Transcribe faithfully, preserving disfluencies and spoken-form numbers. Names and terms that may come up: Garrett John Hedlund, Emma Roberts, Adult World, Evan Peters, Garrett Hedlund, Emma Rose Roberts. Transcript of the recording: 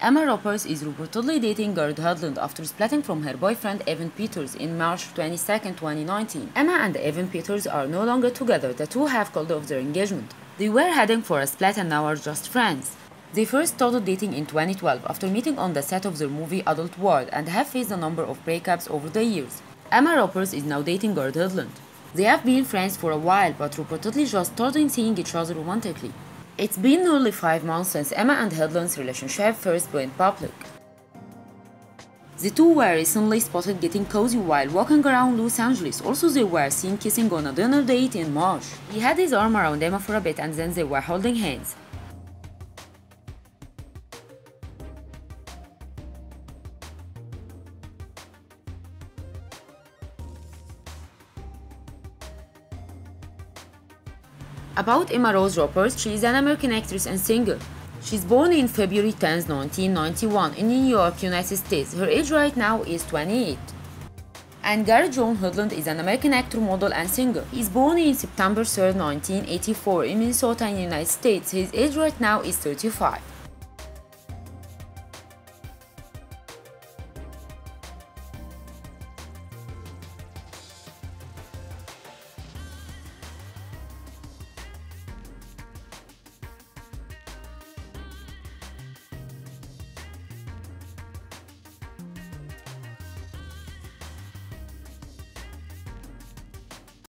Emma Roberts is reportedly dating Garrett Hedlund after splitting from her boyfriend Evan Peters in March twenty-second, twenty nineteen. Emma and Evan Peters are no longer together. The two have called off their engagement. They were heading for a split and now are just friends. They first started dating in twenty twelve after meeting on the set of their movie Adult World and have faced a number of breakups over the years. Emma Roberts is now dating Garrett Hedlund. They have been friends for a while but reportedly just started seeing each other romantically. It's been nearly five months since Emma and Hedlund's relationship first went public. The two were recently spotted getting cozy while walking around Los Angeles. Also, they were seen kissing on a dinner date in March. He had his arm around Emma for a bit and then they were holding hands. About Emma Rose Roberts, she is an American actress and singer. She is born in February tenth, nineteen ninety-one in New York, United States. Her age right now is twenty-eight. And Garrett John Hedlund is an American actor, model and singer. He is born in September third, nineteen eighty-four in Minnesota in the United States. His age right now is thirty-five.